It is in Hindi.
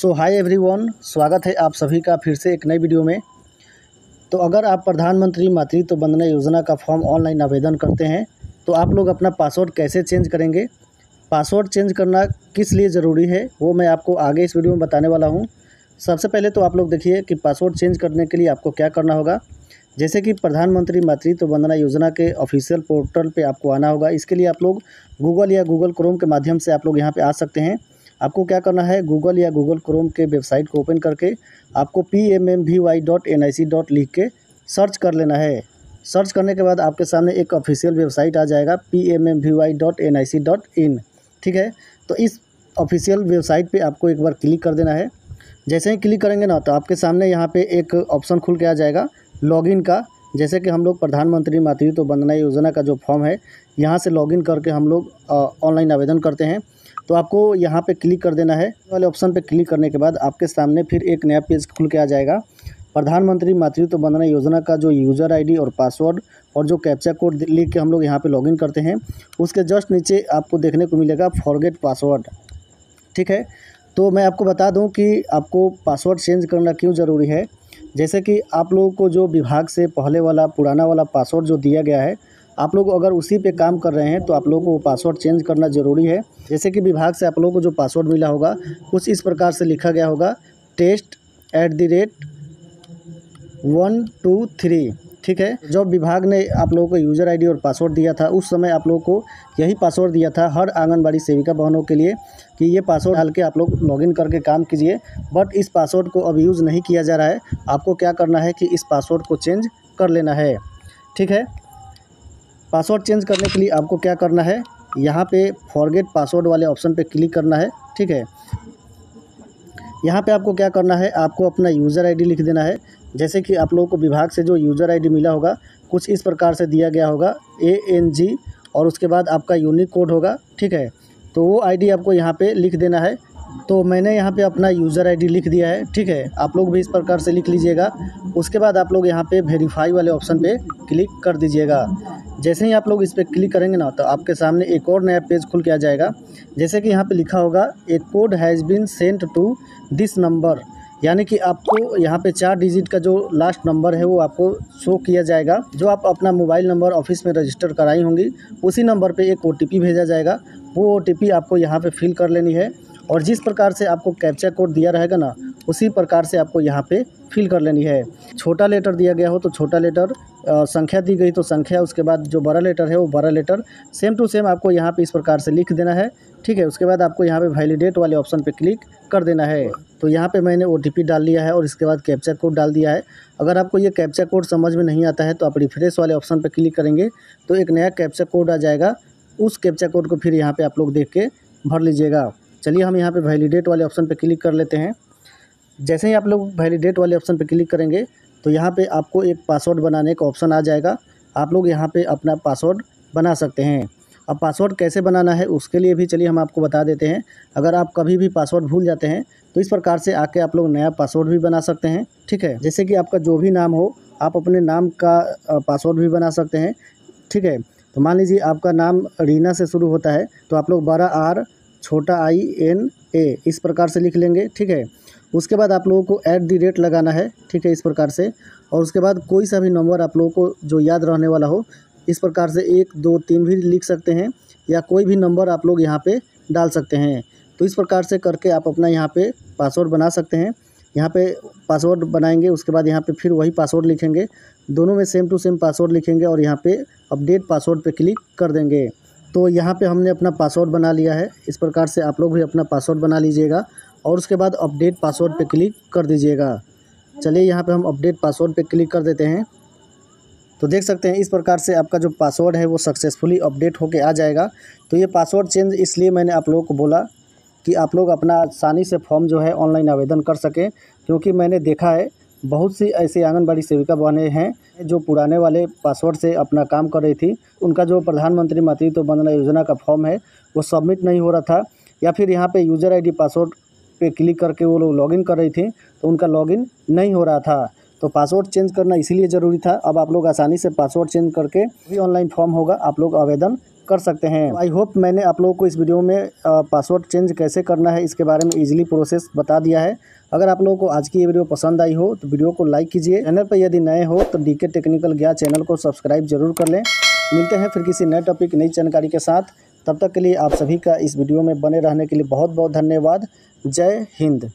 सो हाय एवरीवन, स्वागत है आप सभी का फिर से एक नई वीडियो में। तो अगर आप प्रधानमंत्री मातृत्व वंदना योजना का फॉर्म ऑनलाइन आवेदन करते हैं तो आप लोग अपना पासवर्ड कैसे चेंज करेंगे, पासवर्ड चेंज करना किस लिए ज़रूरी है वो मैं आपको आगे इस वीडियो में बताने वाला हूँ। सबसे पहले तो आप लोग देखिए कि पासवर्ड चेंज करने के लिए आपको क्या करना होगा। जैसे कि प्रधानमंत्री मातृत्व वंदना योजना के ऑफिशियल पोर्टल पे आपको आना होगा। इसके लिए आप लोग गूगल या गूगल क्रोम के माध्यम से आप लोग यहाँ पे आ सकते हैं। आपको क्या करना है, गूगल या गूगल क्रोम के वेबसाइट को ओपन करके आपको pmmvy.nic.in लिख के सर्च कर लेना है। सर्च करने के बाद आपके सामने एक ऑफिशियल वेबसाइट आ जाएगा pmmvy.nic.in, ठीक है। तो इस ऑफिशियल वेबसाइट पर आपको एक बार क्लिक कर देना है। जैसे ही क्लिक करेंगे ना तो आपके सामने यहाँ पे एक ऑप्शन खुल के आ जाएगा लॉगिन का। जैसे कि हम लोग प्रधानमंत्री मातृत्व वंदना योजना का जो फॉर्म है यहाँ से लॉगिन करके हम लोग ऑनलाइन आवेदन करते हैं। तो आपको यहाँ पे क्लिक कर देना है। वाले ऑप्शन पे क्लिक करने के बाद आपके सामने फिर एक नया पेज खुल के आ जाएगा। प्रधानमंत्री मातृत्व वंदना योजना का जो यूज़र आईडी और पासवर्ड और जो कैप्चा कोड लिख के हम लोग यहाँ पर लॉगिन करते हैं, उसके जस्ट नीचे आपको देखने को मिलेगा फॉरगेट पासवर्ड, ठीक है। तो मैं आपको बता दूं कि आपको पासवर्ड चेंज करना क्यों ज़रूरी है। जैसे कि आप लोगों को जो विभाग से पहले वाला पुराना वाला पासवर्ड जो दिया गया है, आप लोग अगर उसी पे काम कर रहे हैं तो आप लोगों को वो पासवर्ड चेंज करना ज़रूरी है। जैसे कि विभाग से आप लोगों को जो पासवर्ड मिला होगा कुछ इस प्रकार से लिखा गया होगा test@123, ठीक है। जब विभाग ने आप लोगों को यूज़र आईडी और पासवर्ड दिया था उस समय आप लोगों को यही पासवर्ड दिया था हर आंगनबाड़ी सेविका बहनों के लिए कि ये पासवर्ड डाल के आप लोग लॉगिन करके काम कीजिए। बट इस पासवर्ड को अब यूज़ नहीं किया जा रहा है। आपको क्या करना है कि इस पासवर्ड को चेंज कर लेना है, ठीक है। पासवर्ड चेंज करने के लिए आपको क्या करना है, यहाँ पर फॉरगेट पासवर्ड वाले ऑप्शन पर क्लिक करना है, ठीक है। यहाँ पे आपको क्या करना है, आपको अपना यूज़र आईडी लिख देना है। जैसे कि आप लोगों को विभाग से जो यूज़र आईडी मिला होगा कुछ इस प्रकार से दिया गया होगा ANG और उसके बाद आपका यूनिक कोड होगा, ठीक है। तो वो आईडी आपको यहाँ पे लिख देना है। तो मैंने यहाँ पे अपना यूज़र आईडी लिख दिया है, ठीक है। आप लोग भी इस प्रकार से लिख लीजिएगा। उसके बाद आप लोग यहाँ पर वेरीफाई वाले ऑप्शन पर क्लिक कर दीजिएगा। जैसे ही आप लोग इस पर क्लिक करेंगे ना तो आपके सामने एक और नया पेज खुल के आ जाएगा। जैसे कि यहाँ पे लिखा होगा a code has been sent to this number, यानी कि आपको यहाँ पे 4 डिजिट का जो लास्ट नंबर है वो आपको शो किया जाएगा। जो आप अपना मोबाइल नंबर ऑफिस में रजिस्टर कराई होंगी उसी नंबर पे एक OTP भेजा जाएगा। वो OTP आपको यहाँ पर फिल कर लेनी है और जिस प्रकार से आपको कैप्चा कोड दिया रहेगा ना उसी प्रकार से आपको यहाँ पे फिल कर लेनी है। छोटा लेटर दिया गया हो तो छोटा लेटर, संख्या दी गई तो संख्या, उसके बाद जो बड़ा लेटर है वो बड़ा लेटर सेम टू सेम आपको यहाँ पे इस प्रकार से लिख देना है, ठीक है। उसके बाद आपको यहाँ पे वैलिडेट वाले ऑप्शन पे क्लिक कर देना है। तो यहाँ पे मैंने OTP डाल दिया है और इसके बाद कैप्चा कोड डाल दिया है। अगर आपको ये कैप्चा कोड समझ में नहीं आता है तो आप रिफ्रेश वाले ऑप्शन पर क्लिक करेंगे तो एक नया कैप्चा कोड आ जाएगा। उस कैप्चा कोड को फिर यहाँ पर आप लोग देख के भर लीजिएगा। चलिए हम यहाँ पे वैलिडेट वाले ऑप्शन पे क्लिक कर लेते हैं। जैसे ही आप लोग वैलिडेट वाले ऑप्शन पे क्लिक करेंगे तो यहाँ पे आपको एक पासवर्ड बनाने का ऑप्शन आ जाएगा। आप लोग यहाँ पे अपना पासवर्ड बना सकते हैं। अब पासवर्ड कैसे बनाना है उसके लिए भी चलिए हम आपको बता देते हैं। अगर आप कभी भी पासवर्ड भूल जाते हैं तो इस प्रकार से आके आप लोग नया पासवर्ड भी बना सकते हैं, ठीक है। जैसे कि आपका जो भी नाम हो आप अपने नाम का पासवर्ड भी बना सकते हैं, ठीक है। तो मान लीजिए आपका नाम रीना से शुरू होता है तो आप लोग बड़ा R छोटा I N A इस प्रकार से लिख लेंगे, ठीक है। उसके बाद आप लोगों को @ लगाना है, ठीक है, इस प्रकार से। और उसके बाद कोई सा भी नंबर आप लोगों को जो याद रहने वाला हो इस प्रकार से 1 2 3 भी लिख सकते हैं या कोई भी नंबर आप लोग यहाँ पे डाल सकते हैं। तो इस प्रकार से करके आप अपना यहाँ पे पासवर्ड बना सकते हैं। यहाँ पे पासवर्ड बनाएंगे, उसके बाद यहाँ पे फिर वही पासवर्ड लिखेंगे, दोनों में सेम टू सेम पासवर्ड लिखेंगे और यहाँ पे अपडेट पासवर्ड पे क्लिक कर देंगे। तो यहाँ पे हमने अपना पासवर्ड बना लिया है। इस प्रकार से आप लोग भी अपना पासवर्ड बना लीजिएगा और उसके बाद अपडेट पासवर्ड पे क्लिक कर दीजिएगा। चलिए यहाँ पे हम अपडेट पासवर्ड पे क्लिक कर देते हैं। तो देख सकते हैं इस प्रकार से आपका जो पासवर्ड है वो सक्सेसफुली अपडेट होके आ जाएगा। तो ये पासवर्ड चेंज इसलिए मैंने आप लोगों को बोला कि आप लोग अपना आसानी से फॉर्म जो है ऑनलाइन आवेदन कर सकें, क्योंकि मैंने देखा है बहुत सी ऐसी आंगनबाड़ी सेविका बहनें हैं जो पुराने वाले पासवर्ड से अपना काम कर रही थी। उनका जो प्रधानमंत्री मातृत्व वंदना योजना का फॉर्म है वो सबमिट नहीं हो रहा था, या फिर यहाँ पे यूज़र आईडी पासवर्ड पे क्लिक करके वो लोग लॉगिन कर रही थी तो उनका लॉगिन नहीं हो रहा था। तो पासवर्ड चेंज करना इसीलिए ज़रूरी था। अब आप लोग आसानी से पासवर्ड चेंज करके भी ऑनलाइन फॉर्म होगा आप लोग आवेदन कर सकते हैं। आई होप मैंने आप लोगों को इस वीडियो में पासवर्ड चेंज कैसे करना है इसके बारे में इजीली प्रोसेस बता दिया है। अगर आप लोगों को आज की ये वीडियो पसंद आई हो तो वीडियो को लाइक कीजिए। चैनल पर यदि नए हो तो डीके टेक्निकल गया चैनल को सब्सक्राइब जरूर कर लें। मिलते हैं फिर किसी नए टॉपिक नई जानकारी के साथ। तब तक के लिए आप सभी का इस वीडियो में बने रहने के लिए बहुत बहुत धन्यवाद। जय हिंद।